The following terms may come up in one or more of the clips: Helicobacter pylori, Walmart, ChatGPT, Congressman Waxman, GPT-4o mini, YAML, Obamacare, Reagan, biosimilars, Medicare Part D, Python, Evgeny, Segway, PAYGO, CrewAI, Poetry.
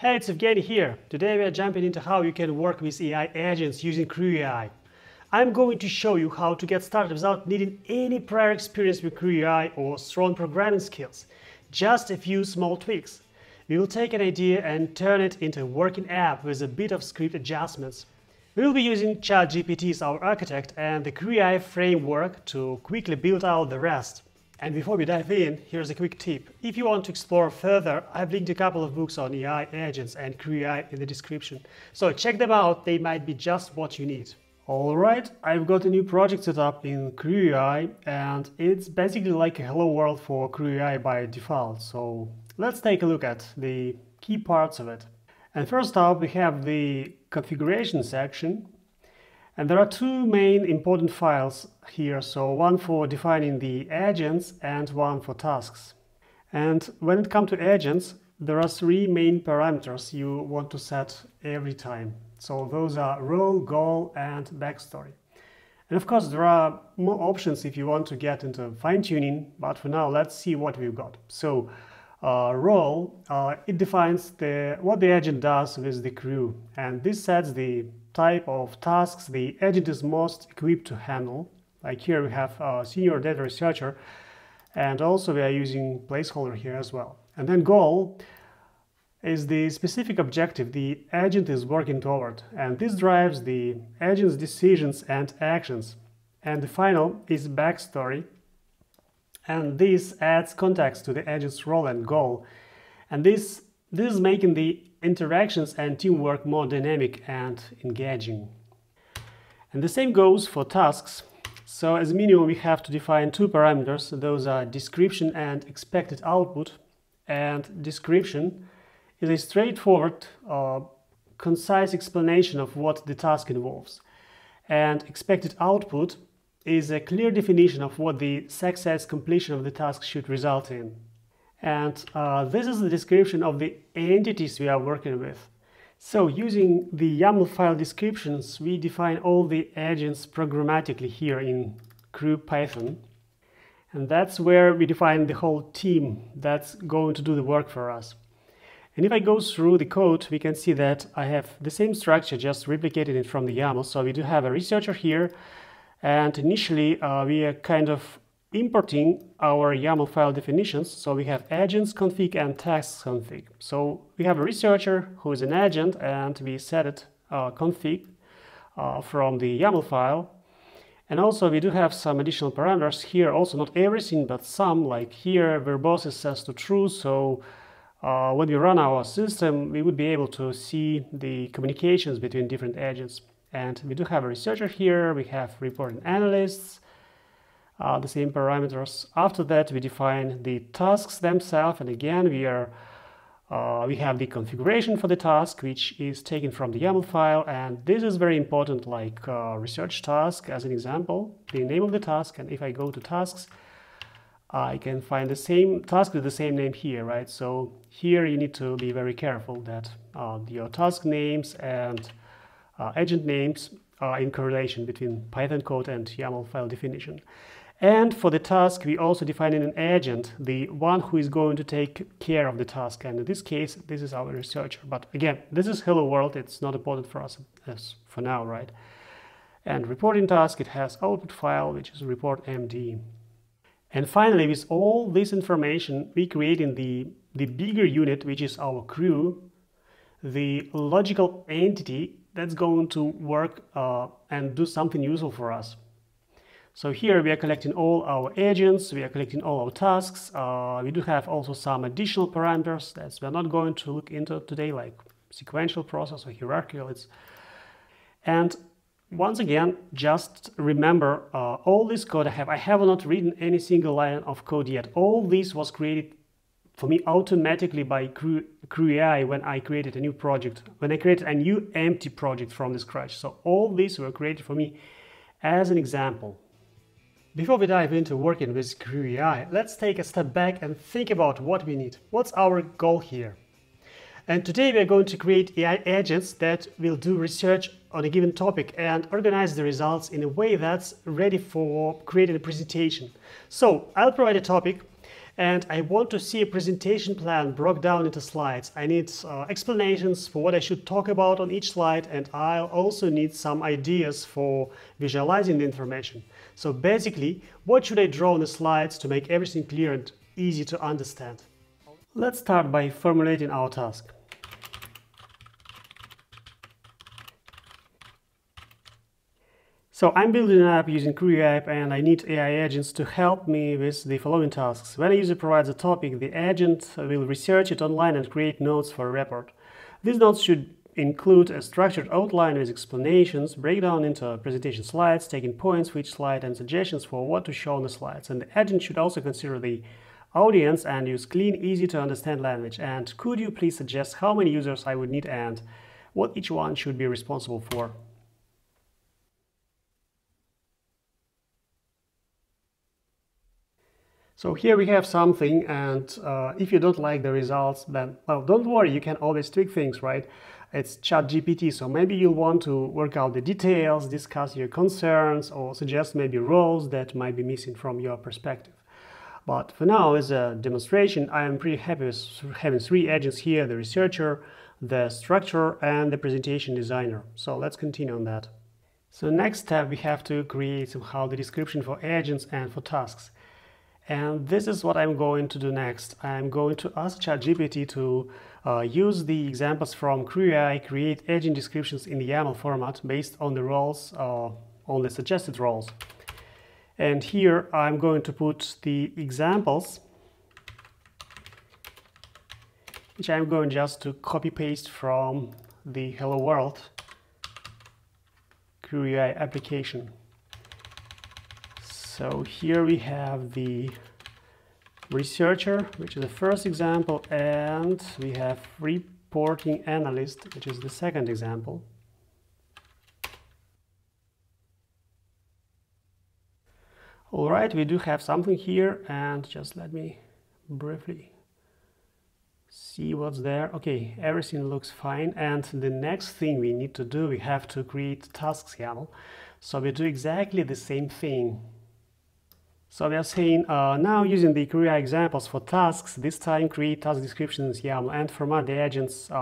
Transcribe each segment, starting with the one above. Hey, it's Evgeny here. Today we are jumping into how you can work with AI agents using CrewAI. I'm going to show you how to get started without needing any prior experience with CrewAI or strong programming skills. Just a few small tweaks. We will take an idea and turn it into a working app with a bit of script adjustments. We will be using ChatGPT as our architect and the CrewAI framework to quickly build out the rest. And before we dive in, here's a quick tip. If you want to explore further, I've linked a couple of books on AI agents and CrewAI in the description. So check them out, they might be just what you need. Alright, I've got a new project set up in CrewAI, and it's basically like a hello world for CrewAI by default. So let's take a look at the key parts of it. And first up, we have the configuration section. And there are two main important files here, so one for defining the agents and one for tasks. And when it comes to agents, there are three main parameters you want to set every time. So those are role, goal and backstory. And of course there are more options if you want to get into fine-tuning, but for now let's see what we've got. So role, it defines what the agent does with the crew, and this sets the type of tasks the agent is most equipped to handle. Like here we have a senior data researcher, and also we are using placeholder here as well. And then goal is the specific objective the agent is working toward, and this drives the agent's decisions and actions. And the final is backstory, and this adds context to the agent's role and goal, and this is making the interactions and teamwork more dynamic and engaging. And the same goes for tasks. So as a minimum we have to define two parameters. Those are description and expected output. And description is a straightforward, concise explanation of what the task involves. And expected output is a clear definition of what the success completion of the task should result in. And this is the description of the entities we are working with. So using the YAML file descriptions, we define all the agents programmatically here in Crew Python. And that's where we define the whole team that's going to do the work for us. And if I go through the code, we can see that I have the same structure, just replicated it from the YAML. So we do have a researcher here. And initially we are kind of importing our YAML file definitions. So we have agents config and tasks config. So we have a researcher who is an agent, and we set it config from the YAML file. And also we do have some additional parameters here, also not everything but some, like here verbose is set to true. So when we run our system, we would be able to see the communications between different agents. And we do have a researcher here, we have report and analysts, the same parameters. After that we define the tasks themselves, and again we have the configuration for the task, which is taken from the YAML file, and this is very important, like research task as an example, the name of the task. And if I go to tasks, I can find the same task with the same name here, right? So here you need to be very careful that your task names and agent names are in correlation between Python code and YAML file definition. And for the task, we also define an agent, the one who is going to take care of the task. And in this case, this is our researcher. But again, this is hello world. It's not important for us as for now, right? And reporting task, it has output file, which is report MD. And finally, with all this information, we create in the bigger unit, which is our crew, the logical entity that's going to work and do something useful for us. So here we are collecting all our agents, we are collecting all our tasks. We do have also some additional parameters that we're not going to look into today, like sequential process or hierarchical. And once again, just remember, all this code I have not written any single line of code yet. All this was created for me automatically by CrewAI when I created a new project, when I created a new empty project from the scratch. So all these were created for me as an example. Before we dive into working with CrewAI, let's take a step back and think about what we need. What's our goal here? And today we are going to create AI agents that will do research on a given topic and organize the results in a way that's ready for creating a presentation. So I'll provide a topic, and I want to see a presentation plan broken down into slides. I need explanations for what I should talk about on each slide, and I also need some ideas for visualizing the information. So basically, what should I draw on the slides to make everything clear and easy to understand? Let's start by formulating our task. So I'm building an app using CrewAI, and I need AI agents to help me with the following tasks. When a user provides a topic, the agent will research it online and create notes for a report. These notes should include a structured outline with explanations, breakdown into presentation slides, taking points for each slide, and suggestions for what to show on the slides. And the agent should also consider the audience and use clean, easy-to-understand language. And could you please suggest how many users I would need and what each one should be responsible for? So here we have something, and if you don't like the results, then, well, don't worry, you can always tweak things, right? It's ChatGPT, so maybe you'll want to work out the details, discuss your concerns, or suggest maybe roles that might be missing from your perspective. But for now, as a demonstration, I am pretty happy with having three agents here: the researcher, the structure, and the presentation designer. So let's continue on that. So next step, we have to create somehow the description for agents and for tasks. And this is what I'm going to do next. I'm going to ask ChatGPT to use the examples from CrewAI, create agent descriptions in the YAML format based on the roles, on the suggested roles. And here I'm going to put the examples, which I'm going just to copy paste from the Hello World CrewAI application. So here we have the researcher, which is the first example, and we have reporting analyst, which is the second example. All right, we do have something here, and just let me briefly see what's there. Okay, everything looks fine, and the next thing we need to do, we have to create tasks YAML. So we do exactly the same thing. So we are saying, now using the CrewAI examples for tasks, this time create task descriptions YAML and format the agents in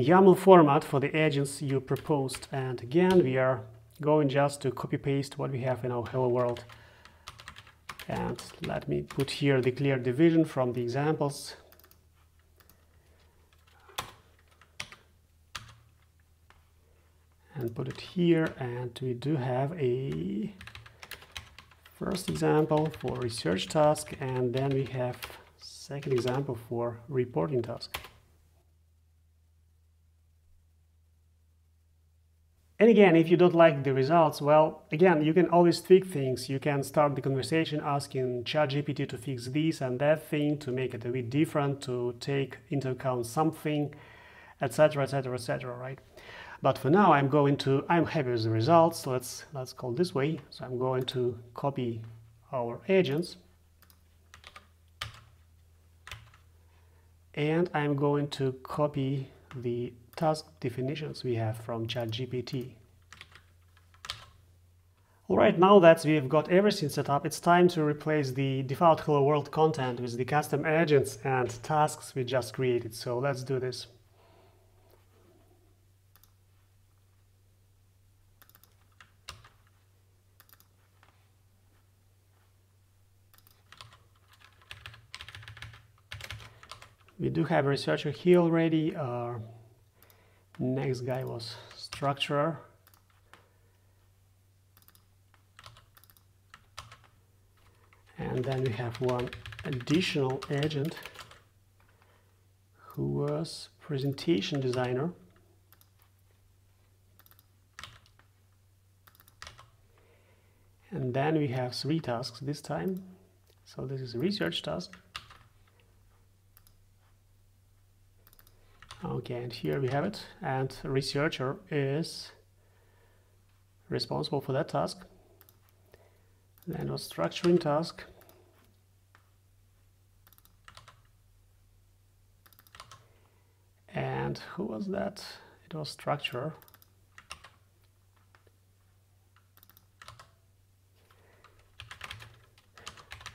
YAML format for the agents you proposed. And again, we are going just to copy paste what we have in our Hello World. And let me put here the clear division from the examples. And put it here, and we do have a first example for research task, and then we have second example for reporting task. And again, if you don't like the results, well, again, you can always tweak things. You can start the conversation asking ChatGPT to fix this and that thing, to make it a bit different, to take into account something, etc., etc., etc., right? But for now, I'm happy with the results. Let's call this way. So I'm going to copy our agents, and I'm going to copy the task definitions we have from ChatGPT. All right, now that we've got everything set up, it's time to replace the default Hello World content with the custom agents and tasks we just created. So let's do this. We do have a researcher here already. Our next guy was structurer. And then we have one additional agent who was presentation designer. And then we have three tasks this time. So this is a research task. Okay, and here we have it, and researcher is responsible for that task. Then a structuring task. And who was that? It was structurer.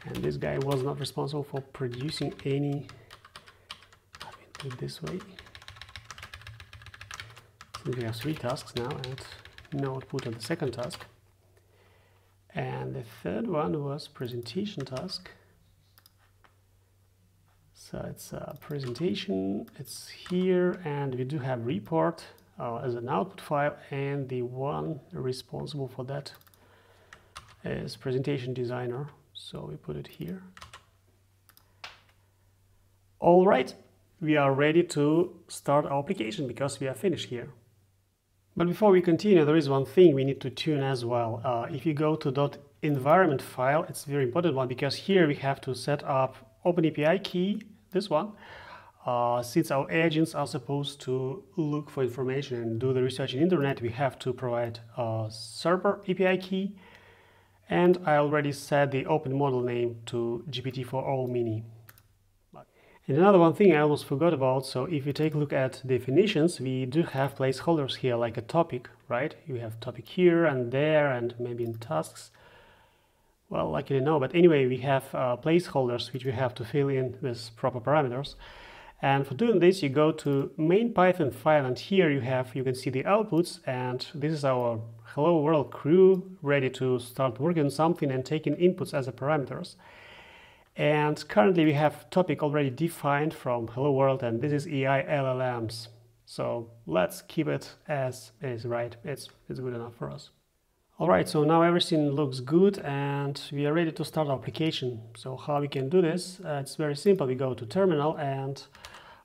and this guy was not responsible for producing any. Let me do it this way. So we have three tasks now and no output on the second task. And the third one was presentation task. So it's a presentation, it's here, and we do have report as an output file, and the one responsible for that is presentation designer. So we put it here. All right, we are ready to start our application because we are finished here. But before we continue, there is one thing we need to tune as well. If you go to .environment file, it's a very important one because here we have to set up OpenAPI key. This one, since our agents are supposed to look for information and do the research in internet, we have to provide a server API key. And I already set the open model name to GPT-4o mini. And another one thing I almost forgot about, so if you take a look at definitions, we do have placeholders here, like a topic, right? You have topic here and there and maybe in tasks. Well, I didn't know, but anyway, we have placeholders which we have to fill in with proper parameters. And for doing this, you go to main Python file, and here you have, you can see the outputs, and this is our hello world crew ready to start working on something and taking inputs as the parameters. And currently we have topic already defined from hello world, and this is AI LLMs. So let's keep it as is, right? It's good enough for us. All right, so now everything looks good and we are ready to start our application. So how we can do this? It's very simple. We go to terminal, and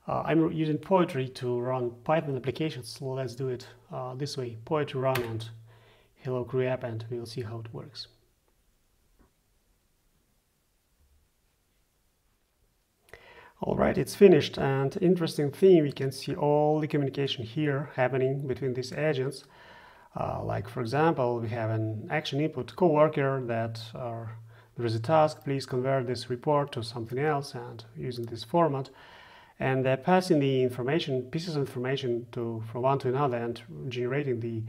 I'm using Poetry to run Python applications. So let's do it this way. Poetry run and hello crew app, and we'll see how it works. All right, it's finished. And interesting thing, we can see all the communication here happening between these agents. Like, for example, we have an action input coworker that there is a task, please convert this report to something else, and using this format. And they're passing the information, pieces of information from one to another and generating the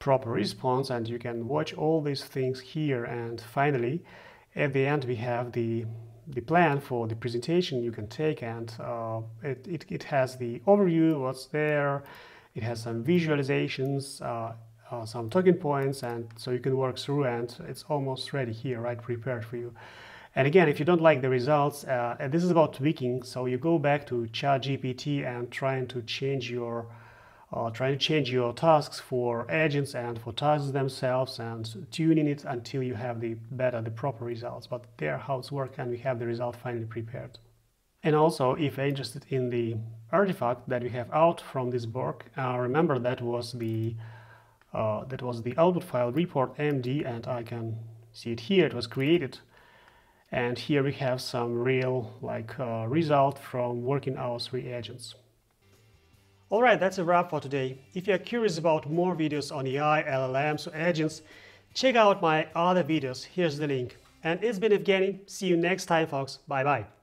proper response. And you can watch all these things here. And finally, at the end, we have the plan for the presentation you can take, and it has the overview, what's there. It has some visualizations, some talking points, and so you can work through, and it's almost ready here, right, prepared for you. And again, if you don't like the results, and this is about tweaking, so you go back to ChatGPT and trying to change your tasks for agents and for tasks themselves, and tuning it until you have the proper results. But there how it's worked, and we have the result finally prepared. And also, if you're interested in the artifact that we have out from this work, remember that was the output file report MD, and I can see it here. It was created, and here we have some real result from working our three agents. All right, that's a wrap for today. If you are curious about more videos on AI, LLMs, or agents, check out my other videos. Here's the link. And it's been Evgeny. See you next time, folks. Bye bye.